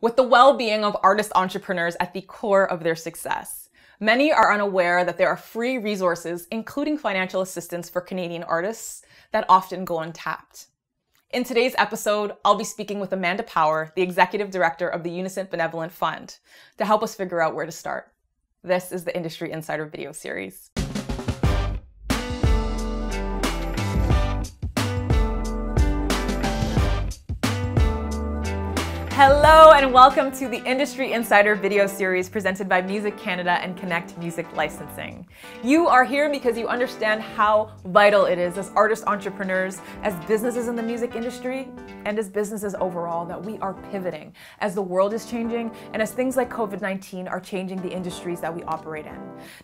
with the well-being of artist entrepreneurs at the core of their success. Many are unaware that there are free resources, including financial assistance for Canadian artists, that often go untapped. In today's episode, I'll be speaking with Amanda Power, the Executive Director of the Unison Benevolent Fund, to help us figure out where to start. This is the Industry Insider video series. Hello and welcome to the Industry Insider video series presented by Music Canada and Connect Music Licensing. You are here because you understand how vital it is as artist entrepreneurs, as businesses in the music industry, and as businesses overall that we are pivoting as the world is changing and as things like COVID-19 are changing the industries that we operate in.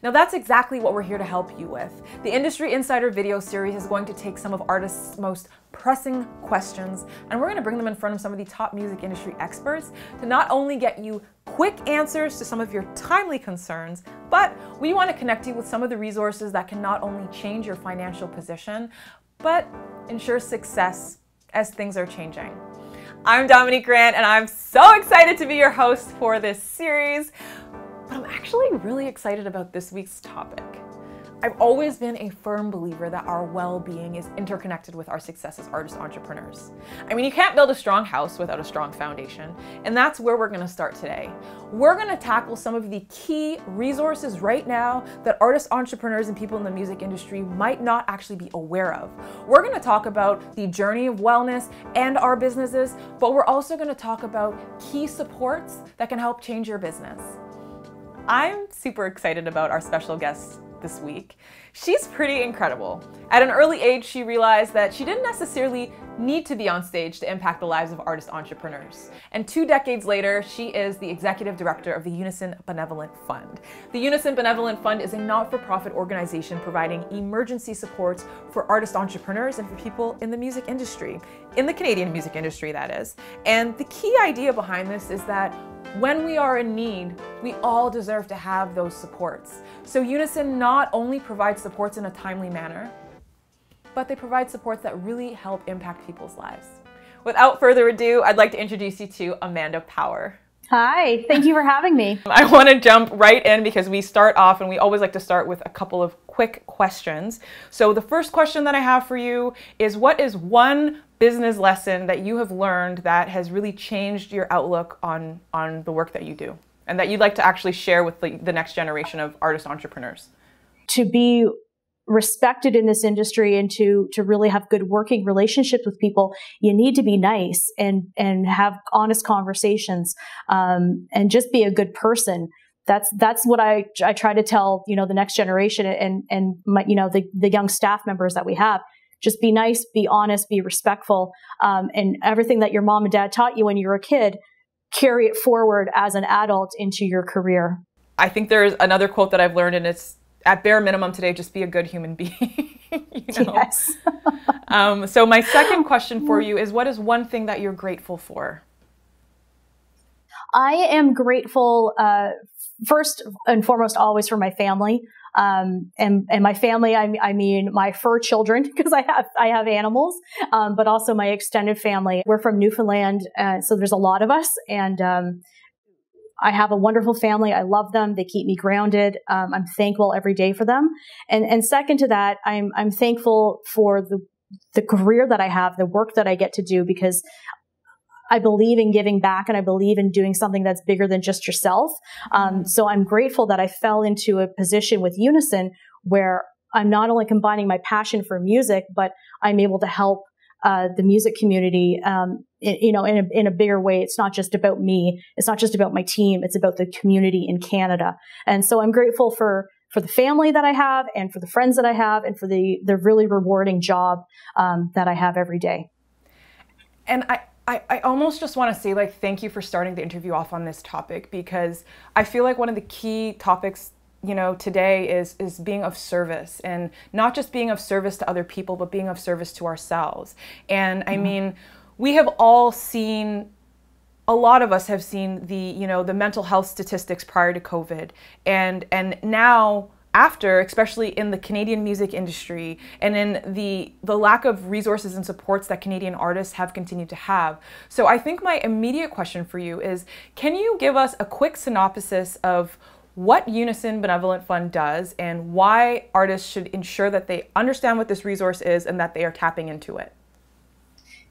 Now that's exactly what we're here to help you with. The Industry Insider video series is going to take some of artists' most pressing questions, and we're going to bring them in front of some of the top music industry experts to not only get you quick answers to some of your timely concerns, but we want to connect you with some of the resources that can not only change your financial position, but ensure success as things are changing. I'm Domanique Grant, and I'm so excited to be your host for this series, but I'm actually really excited about this week's topic. I've always been a firm believer that our well-being is interconnected with our success as artist entrepreneurs. I mean, you can't build a strong house without a strong foundation, and that's where we're gonna start today. We're gonna tackle some of the key resources right now that artist entrepreneurs and people in the music industry might not actually be aware of. We're gonna talk about the journey of wellness and our businesses, but we're also gonna talk about key supports that can help change your business. I'm super excited about our special guest this week. She's pretty incredible. At an early age, she realized that she didn't necessarily need to be on stage to impact the lives of artist entrepreneurs. And 2 decades later, she is the executive director of the Unison Benevolent Fund. The Unison Benevolent Fund is a not-for-profit organization providing emergency supports for artist entrepreneurs and for people in the music industry, in the Canadian music industry, that is. And the key idea behind this is that when we are in need, we all deserve to have those supports. So Unison not only provides supports in a timely manner, but they provide supports that really help impact people's lives. Without further ado, I'd like to introduce you to Amanda Power. Hi, thank you for having me. I want to jump right in because we start off, and we always like to start with a couple of quick questions. So the first question that I have for you is, what is one business lesson that you have learned that has really changed your outlook on the work that you do and that you'd like to actually share with the next generation of artist entrepreneurs? To be respected in this industry and to really have good working relationships with people, you need to be nice and have honest conversations and just be a good person. That's what I try to tell, you know, the next generation and my, you know, the young staff members that we have. Just be nice, be honest, be respectful, and everything that your mom and dad taught you when you were a kid, carry it forward as an adult into your career. I think there's another quote that I've learned, and it's, at bare minimum today, just be a good human being. You know? Yes. So my second question for you is, what is one thing that you're grateful for? I am grateful, first and foremost, always for my family. And my family, I mean my fur children, because I have animals, but also my extended family. We're from Newfoundland, so there's a lot of us, and I have a wonderful family. I love them. They keep me grounded. I'm thankful every day for them. And second to that, I'm thankful for the career that I have, the work that I get to do, because I believe in giving back, and I believe in doing something that's bigger than just yourself. So I'm grateful that I fell into a position with Unison where I'm not only combining my passion for music, but I'm able to help the music community, you know, in a bigger way. It's not just about me. It's not just about my team. It's about the community in Canada. And so I'm grateful for the family that I have, and for the friends that I have, and for the really rewarding job that I have every day. And I almost just want to say, like, thank you for starting the interview off on this topic, because I feel like one of the key topics, you know, today is being of service, and not just being of service to other people, but being of service to ourselves. And I mean, we have all seen, a lot of us have seen the, you know, the mental health statistics prior to COVID, and now after, especially in the Canadian music industry and in the lack of resources and supports that Canadian artists have continued to have. So I think my immediate question for you is, can you give us a quick synopsis of what Unison Benevolent Fund does and why artists should ensure that they understand what this resource is and that they are tapping into it?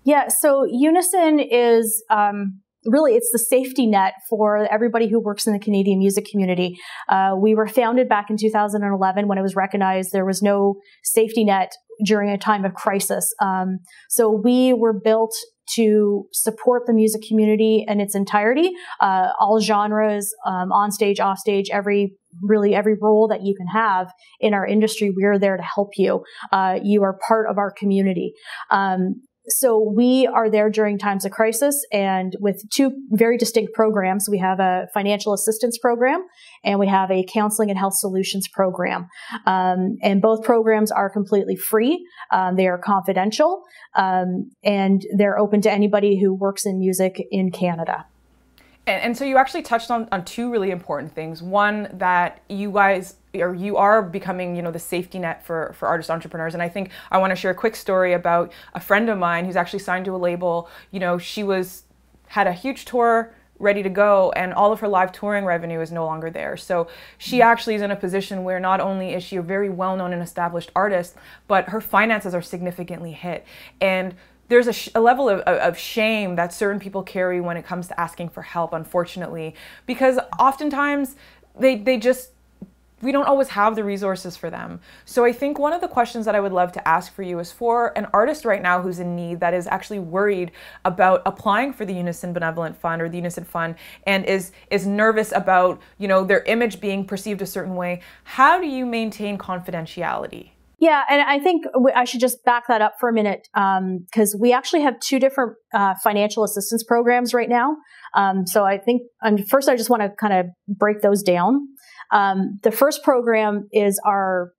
Yeah, so Unison is really, it's the safety net for everybody who works in the Canadian music community. We were founded back in 2011 when it was recognized there was no safety net during a time of crisis. So we were built to support the music community in its entirety, all genres, on stage, off stage, really every role that you can have in our industry, we're there to help you. You are part of our community. So we are there during times of crisis, and with two very distinct programs. We have a financial assistance program and we have a counseling and health solutions program. And both programs are completely free. They are confidential, and they're open to anybody who works in music in Canada. And so you actually touched on two really important things. One, that you guys, or you are becoming, you know, the safety net for artist entrepreneurs. And I think I want to share a quick story about a friend of mine who's actually signed to a label. You know, she had a huge tour ready to go, and all of her live touring revenue is no longer there. So she actually is in a position where not only is she a very well-known and established artist, but her finances are significantly hit. And there's a level of shame that certain people carry when it comes to asking for help, unfortunately, because oftentimes we don't always have the resources for them. So I think one of the questions that I would love to ask for you is, for an artist right now who's in need, that is actually worried about applying for the Unison Benevolent Fund or the Unison Fund, and is nervous about, you know, their image being perceived a certain way, how do you maintain confidentiality? Yeah, and I think I should just back that up for a minute, because we actually have two different financial assistance programs right now. So I think first I just want to kind of break those down. The first program is our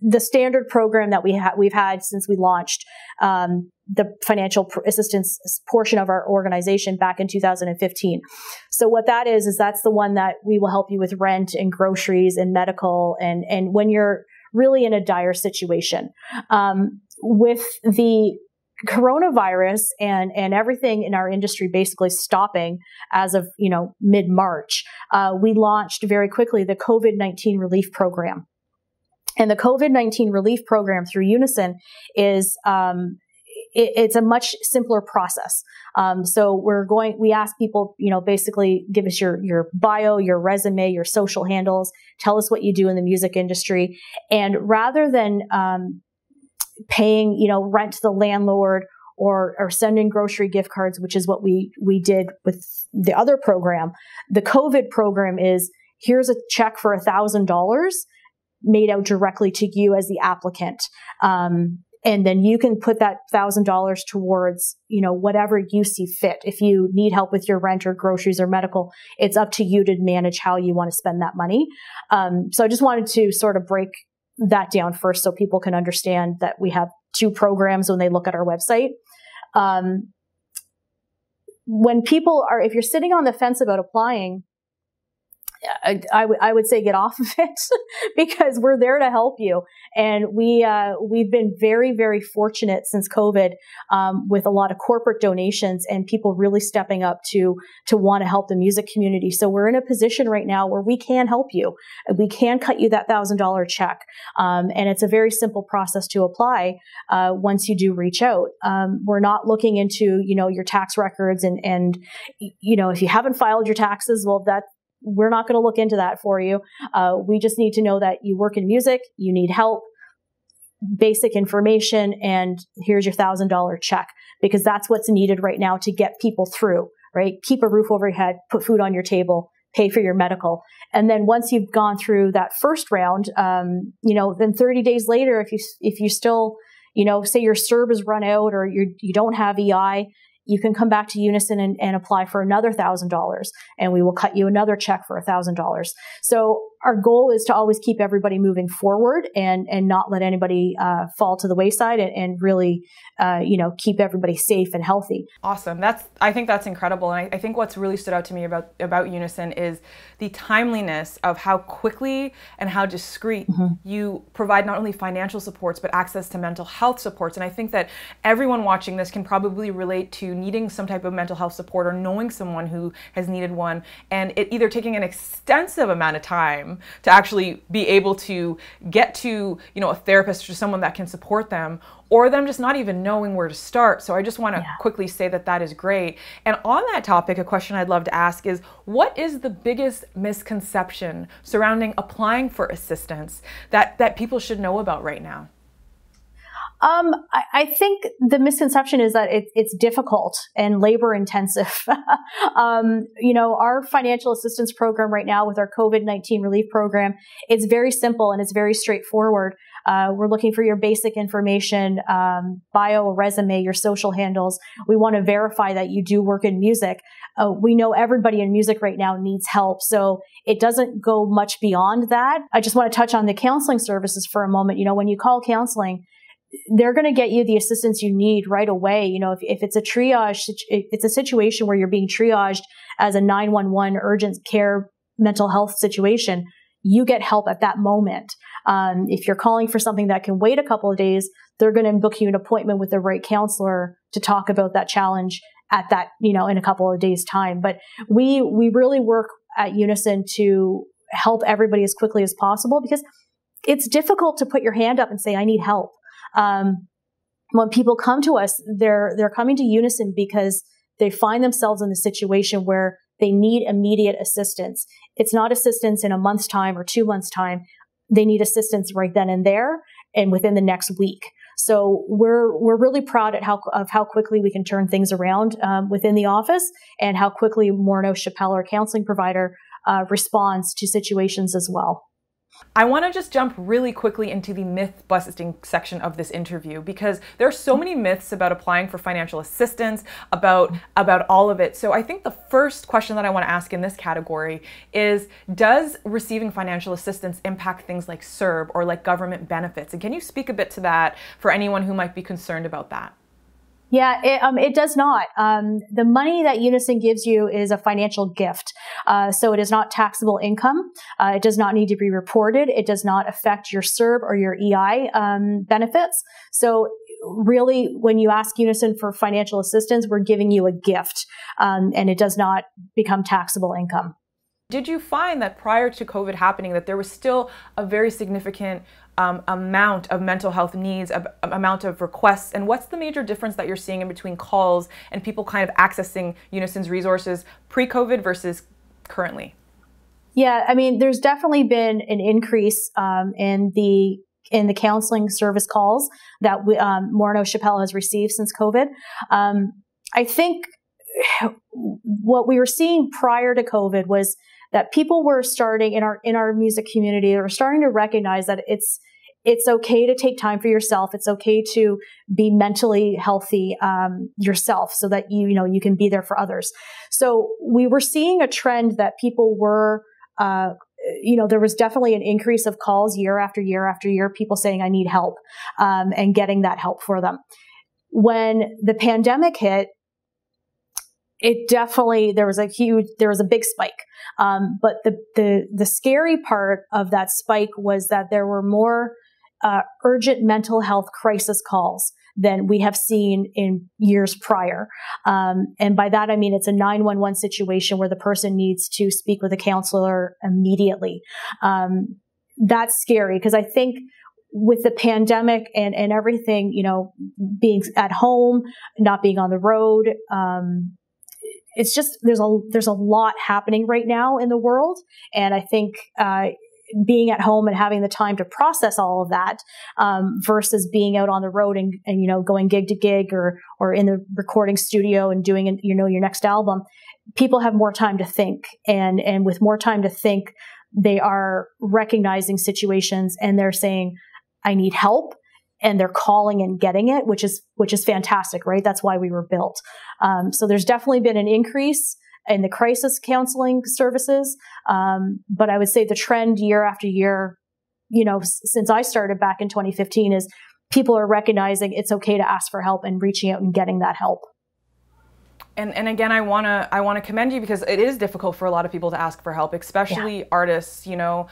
the standard program that we've had since we launched the financial assistance portion of our organization back in 2015. So what that is that's the one that we will help you with rent and groceries and medical and when you're really in a dire situation. With the coronavirus and everything in our industry basically stopping as of, you know, mid-March, we launched very quickly the COVID-19 relief program. And the COVID-19 relief program through Unison is, it's a much simpler process. So we ask people, you know, basically give us your bio, your resume, your social handles, tell us what you do in the music industry. And rather than paying, you know, rent to the landlord or sending grocery gift cards, which is what we did with the other program, the COVID program is, here's a check for $1,000 made out directly to you as the applicant. And then you can put that $1,000 towards, you know, whatever you see fit. If you need help with your rent or groceries or medical, it's up to you to manage how you want to spend that money. So I just wanted to sort of break that down first so people can understand that we have two programs when they look at our website. When people are, if you're sitting on the fence about applying, I would say get off of it because we're there to help you. And we've been very, very fortunate since COVID with a lot of corporate donations and people really stepping up to want to help the music community. So we're in a position right now where we can help you. We can cut you that $1,000 check. And it's a very simple process to apply once you do reach out. We're not looking into, you know, your tax records and, you know, if you haven't filed your taxes, well, we're not going to look into that for you. We just need to know that you work in music, you need help, basic information, and here's your $1,000 check, because that's what's needed right now to get people through, right? Keep a roof over your head, put food on your table, pay for your medical. And then once you've gone through that first round, you know, then 30 days later, if you still, you know, say your CERB is run out or you don't have EI, you can come back to Unison and apply for another $1,000, and we will cut you another check for $1,000. So our goal is to always keep everybody moving forward and not let anybody fall to the wayside and really, you know, keep everybody safe and healthy. Awesome. I think that's incredible. And I think what's really stood out to me about Unison is the timeliness of how quickly and how discreet you provide not only financial supports, but access to mental health supports. And I think that everyone watching this can probably relate to needing some type of mental health support or knowing someone who has needed one, and it either taking an extensive amount of time to actually be able to get to, you know, a therapist or someone that can support them, or them just not even knowing where to start. So I just want to quickly say that that is great. And on that topic, a question I'd love to ask is, what is the biggest misconception surrounding applying for assistance that people should know about right now? I think the misconception is that it's difficult and labor intensive. You know, our financial assistance program right now with our COVID-19 relief program, it's very simple and it's very straightforward. We're looking for your basic information, bio, resume, your social handles. We want to verify that you do work in music. We know everybody in music right now needs help, so it doesn't go much beyond that. I just want to touch on the counseling services for a moment. You know, when you call counseling, they're going to get you the assistance you need right away. You know, if it's a triage, it's a situation where you're being triaged as a 911 urgent care mental health situation, you get help at that moment. If you're calling for something that can wait a couple of days, they're going to book you an appointment with the right counselor to talk about that challenge at that, you know, in a couple of days' time. But we really work at Unison to help everybody as quickly as possible, because it's difficult to put your hand up and say, I need help. When people come to us, they're coming to Unison because they find themselves in a situation where they need immediate assistance. It's not assistance in a month's time or 2 months' time. They need assistance right then and there and within the next week. So we're really proud of how quickly we can turn things around within the office, and how quickly Morneau Shepell, our counseling provider, responds to situations as well. I want to just jump really quickly into the myth-busting section of this interview, because there are so many myths about applying for financial assistance, about all of it. So I think the first question that I want to ask in this category is, does receiving financial assistance impact things like CERB or like government benefits? And can you speak a bit to that for anyone who might be concerned about that? Yeah, it does not. The money that Unison gives you is a financial gift. So it is not taxable income. It does not need to be reported. It does not affect your CERB or your EI benefits. So really, when you ask Unison for financial assistance, we're giving you a gift, and it does not become taxable income. Did you find that prior to COVID happening, that there was still a very significant amount of mental health needs, amount of requests, and what's the major difference that you're seeing in between calls and people kind of accessing Unison's resources pre-COVID versus currently? Yeah, I mean, there's definitely been an increase in the counseling service calls that Morneau Shepell has received since COVID. I think what we were seeing prior to COVID was that people were starting in our music community, they were starting to recognize that it's okay to take time for yourself. It's okay to be mentally healthy yourself, so that you can be there for others. So we were seeing a trend that people were there was definitely an increase of calls year after year after year, people saying I need help, and getting that help for them. When the pandemic hit, it definitely, there was a big spike. But the scary part of that spike was that there were more urgent mental health crisis calls than we have seen in years prior. And by that, I mean, it's a 911 situation where the person needs to speak with a counselor immediately. That's scary, because I think with the pandemic and everything, you know, being at home, not being on the road, it's just, there's a lot happening right now in the world. And I think being at home and having the time to process all of that versus being out on the road and you know, going gig to gig or in the recording studio and doing, you know, your next album, people have more time to think. And with more time to think, they are recognizing situations and they're saying, I need help. And they're calling and getting it, which is fantastic, right? That's why we were built. So there's definitely been an increase in the crisis counseling services. But I would say the trend year after year, you know, since I started back in 2015, is people are recognizing it's okay to ask for help and reaching out and getting that help. And again, I wanna commend you, because it is difficult for a lot of people to ask for help, especially artists, you know,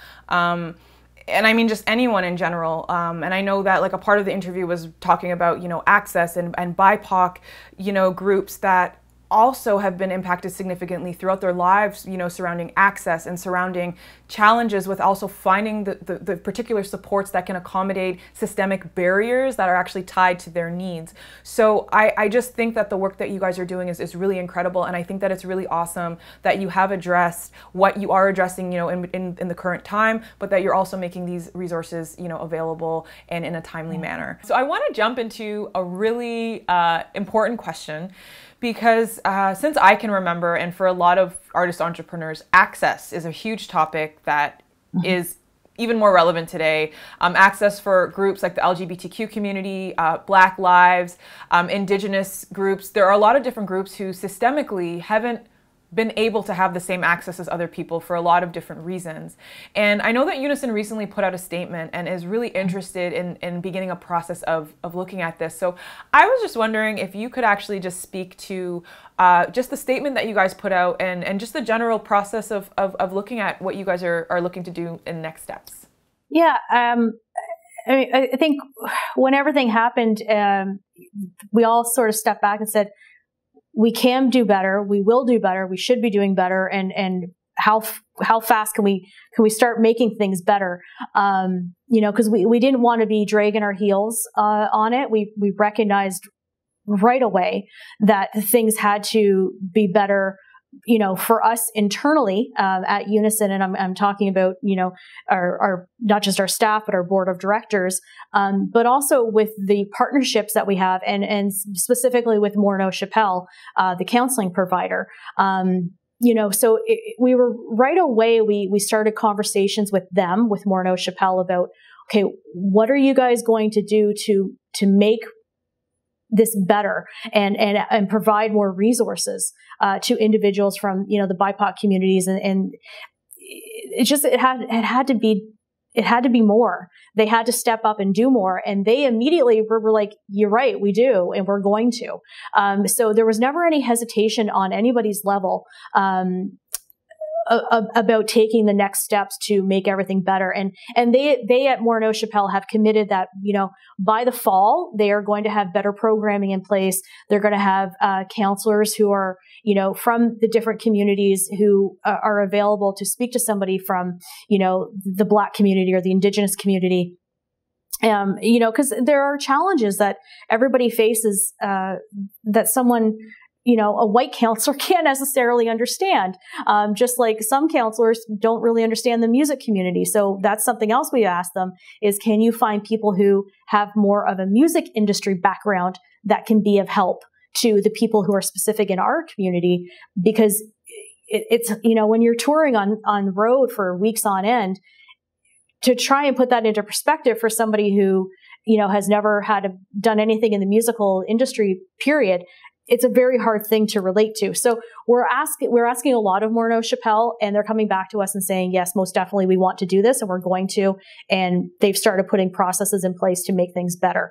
and I mean just anyone in general. And I know that like a part of the interview was talking about, you know, access and BIPOC, you know, groups that also have been impacted significantly throughout their lives, you know, surrounding access and surrounding challenges with also finding the particular supports that can accommodate systemic barriers that are actually tied to their needs. So I just think that the work that you guys are doing is really incredible, and I think that it's really awesome that you have addressed what you are addressing, you know, in the current time, but that you're also making these resources, you know, available and in a timely manner. So I want to jump into a really important question, because since I can remember, and for a lot of artist entrepreneurs, access is a huge topic that is even more relevant today. Access for groups like the LGBTQ community, Black Lives, Indigenous groups. There are a lot of different groups who systemically haven't been able to have the same access as other people for a lot of different reasons. And I know that Unison recently put out a statement and is really interested in beginning a process of looking at this. So I was just wondering if you could actually just speak to just the statement that you guys put out and just the general process of looking at what you guys are looking to do in next steps. Yeah, I think when everything happened, we all sort of stepped back and said, we can do better. We will do better. We should be doing better. And how fast can we start making things better? You know, because we didn't want to be dragging our heels on it. We recognized right away that things had to be better, you know, for us internally at Unison. And I'm talking about, you know, our not just our staff, but our board of directors, but also with the partnerships that we have, and specifically with Morneau Shepell, the counseling provider. You know, so we were right away, we started conversations with them, with Morneau Shepell, about, okay, what are you guys going to do to make this better and provide more resources to individuals from, you know, the BIPOC communities, and it just it had to be more. They had to step up and do more, and they immediately were like, "You're right, we do, and we're going to." So there was never any hesitation on anybody's level about taking the next steps to make everything better. And they at Morneau Shepell have committed that, you know, by the fall, they are going to have better programming in place. They're going to have counselors who are, you know, from the different communities who are available to speak to somebody from, you know, the Black community or the Indigenous community. You know, because there are challenges that everybody faces that someone, you know, a white counselor can't necessarily understand. Just like some counselors don't really understand the music community. So that's something else we asked them is, can you find people who have more of a music industry background that can be of help to the people who are specific in our community? Because it's, you know, when you're touring on the road for weeks on end, to try and put that into perspective for somebody who, you know, has never done anything in the musical industry, period, it's a very hard thing to relate to. So we're asking a lot of Morneau Shepell, and they're coming back to us and saying, yes, most definitely we want to do this, and we're going to, and they've started putting processes in place to make things better.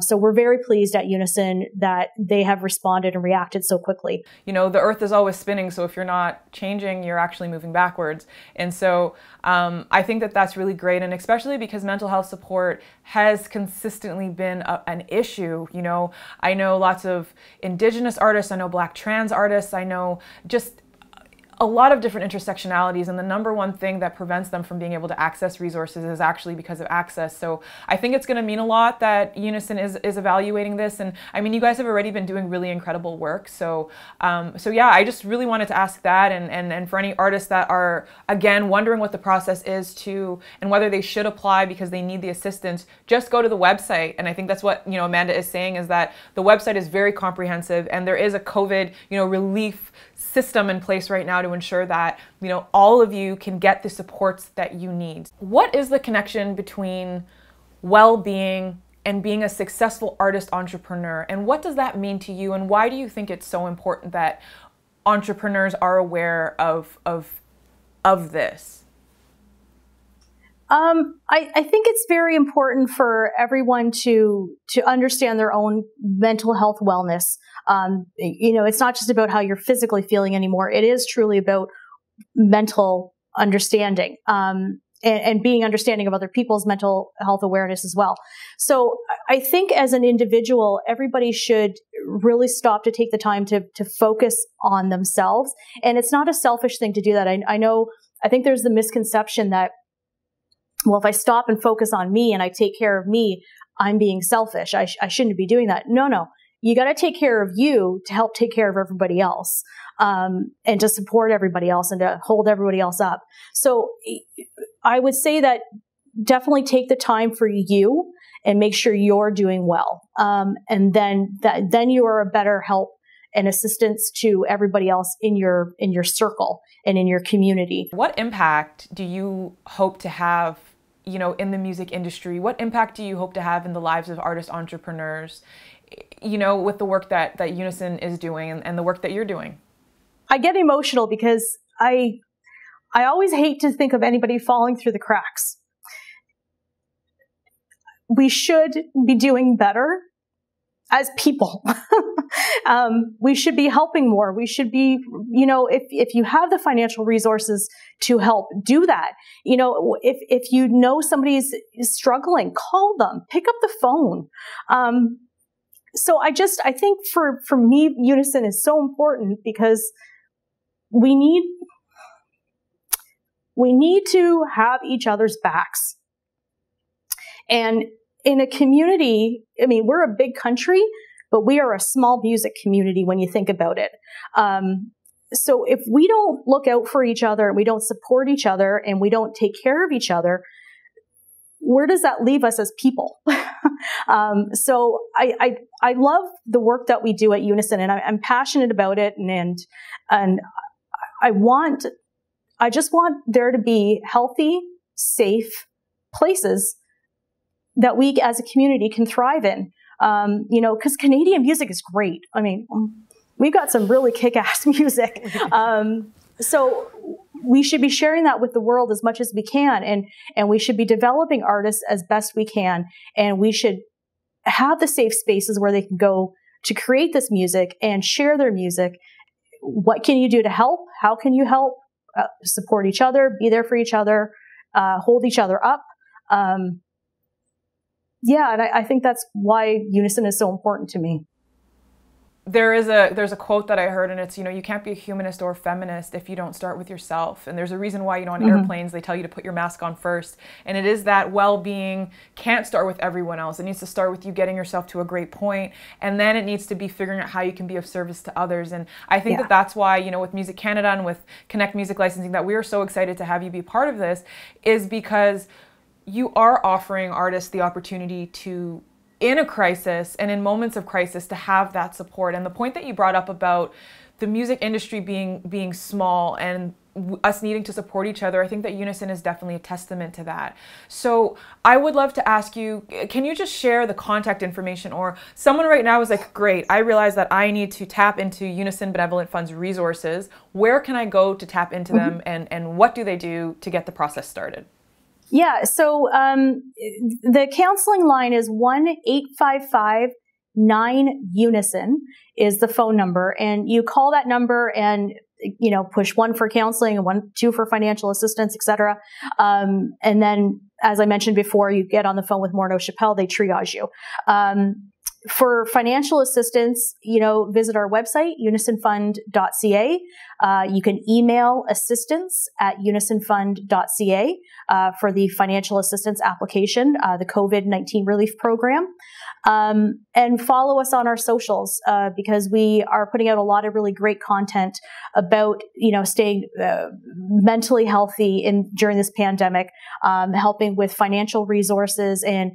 So we're very pleased at Unison that they have responded and reacted so quickly. You know, the earth is always spinning, so if you're not changing, you're actually moving backwards. And so I think that that's really great, and especially because mental health support has consistently been an issue. You know, I know lots of Indigenous artists, I know Black trans artists, I know just a lot of different intersectionalities, and the number one thing that prevents them from being able to access resources is actually because of access. So I think it's going to mean a lot that Unison is evaluating this, and I mean, you guys have already been doing really incredible work. So so yeah, I just really wanted to ask that, and for any artists that are again wondering what the process is to and whether they should apply because they need the assistance, just go to the website. And I think that's what, you know, Amanda is saying, is that the website is very comprehensive, and there is a COVID, you know, relief system in place right now to ensure that, you know, all of you can get the supports that you need. What is the connection between well-being and being a successful artist entrepreneur? And what does that mean to you? And why do you think it's so important that entrepreneurs are aware of this? I think it's very important for everyone to understand their own mental health wellness. You know, it's not just about how you're physically feeling anymore. It is truly about mental understanding, and being understanding of other people's mental health awareness as well. So I think as an individual, everybody should really stop to take the time to focus on themselves. And it's not a selfish thing to do that. I think there's the misconception that, well, if I stop and focus on me and I take care of me, I'm being selfish. I shouldn't be doing that. No, no. You got to take care of you to help take care of everybody else, and to support everybody else and to hold everybody else up. So I would say that definitely take the time for you and make sure you're doing well. And then you are a better help and assistance to everybody else in your circle and in your community. What impact do you hope to have, you know, in the music industry? What impact do you hope to have in the lives of artist entrepreneurs, you know, with the work that Unison is doing and the work that you're doing? I get emotional because I always hate to think of anybody falling through the cracks. We should be doing better as people. We should be helping more. We should be, you know, if you have the financial resources to help, do that. You know, if you know somebody's struggling, call them, pick up the phone. So I think for me, Unison is so important because we need to have each other's backs. And in a community, I mean, we're a big country, but we are a small music community when you think about it. So if we don't look out for each other and we don't support each other and we don't take care of each other, where does that leave us as people? So I love the work that we do at Unison, and I'm passionate about it. And I just want there to be healthy, safe places that we as a community can thrive in. You know, because Canadian music is great. I mean, we've got some really kick-ass music. So we should be sharing that with the world as much as we can. And we should be developing artists as best we can. And we should have the safe spaces where they can go to create this music and share their music. What can you do to help? How can you help? Support each other, be there for each other, hold each other up. Yeah, and I think that's why Unison is so important to me. There's a quote that I heard, and it's, you know, you can't be a humanist or a feminist if you don't start with yourself. And there's a reason why, you know, on airplanes they tell you to put your mask on first. And it is that well-being can't start with everyone else. It needs to start with you getting yourself to a great point, and then it needs to be figuring out how you can be of service to others. And I think that's why, you know, with Music Canada and with Connect Music Licensing, that we are so excited to have you be part of this, is because you are offering artists the opportunity to, in a crisis and in moments of crisis, to have that support. And the point that you brought up about the music industry being small and us needing to support each other, I think that Unison is definitely a testament to that. So I would love to ask you, can you just share the contact information, or someone right now is like, great, I realize that I need to tap into Unison Benevolent Fund's resources. Where can I go to tap into them, and what do they do to get the process started? Yeah, so the counseling line is 1-855-9-UNISON is the phone number, and you call that number and, you know, push 1 for counseling and 2 for financial assistance, etc. And then, as I mentioned before, you get on the phone with Morneau Shepell, they triage you. For financial assistance, you know, visit our website, unisonfund.ca. You can email assistance@unisonfund.ca for the financial assistance application, the COVID-19 relief program. And follow us on our socials because we are putting out a lot of really great content about, you know, staying mentally healthy during this pandemic, helping with financial resources and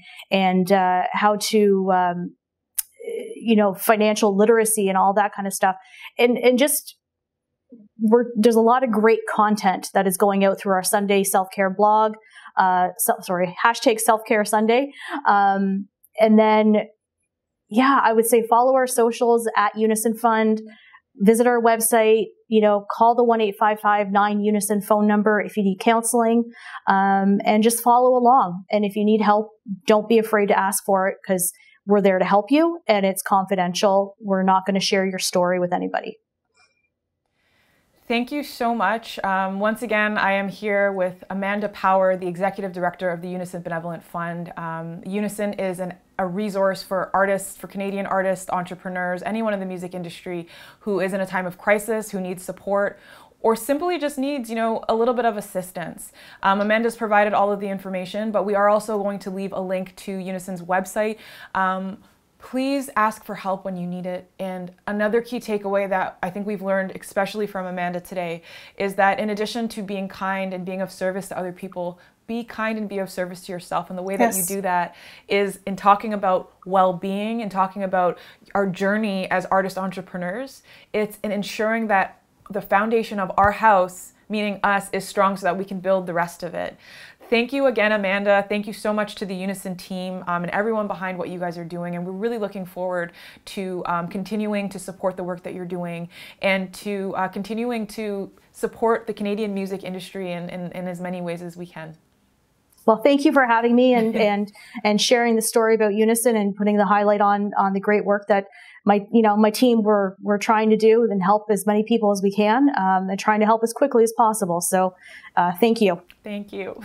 how to, you know, financial literacy and all that kind of stuff. And just, there's a lot of great content that is going out through our Sunday self-care blog, #selfcaresunday. And then, yeah, I would say follow our socials at Unison Fund, visit our website, you know, call the 1-855-9-UNISON phone number if you need counseling, and just follow along. And if you need help, don't be afraid to ask for it, because we're there to help you, and it's confidential. We're not going to share your story with anybody. Thank you so much. Once again, I am here with Amanda Power, the Executive Director of the Unison Benevolent Fund. Unison is a resource for artists, for Canadian artists, entrepreneurs, anyone in the music industry who is in a time of crisis, who needs support, or simply just needs, you know, a little bit of assistance. Amanda's provided all of the information, but we are also going to leave a link to Unison's website. Please ask for help when you need it. And another key takeaway that I think we've learned, especially from Amanda today, is that in addition to being kind and being of service to other people, be kind and be of service to yourself. And the way that you do that is in talking about well-being and talking about our journey as artist entrepreneurs. It's in ensuring that the foundation of our house, meaning us, is strong so that we can build the rest of it. Thank you again, Amanda. Thank you so much to the Unison team and everyone behind what you guys are doing. And we're really looking forward to continuing to support the work that you're doing, and to continuing to support the Canadian music industry in as many ways as we can. Well, thank you for having me and sharing the story about Unison and putting the highlight on the great work that my team we're trying to do and help as many people as we can, and trying to help as quickly as possible. So thank you. Thank you.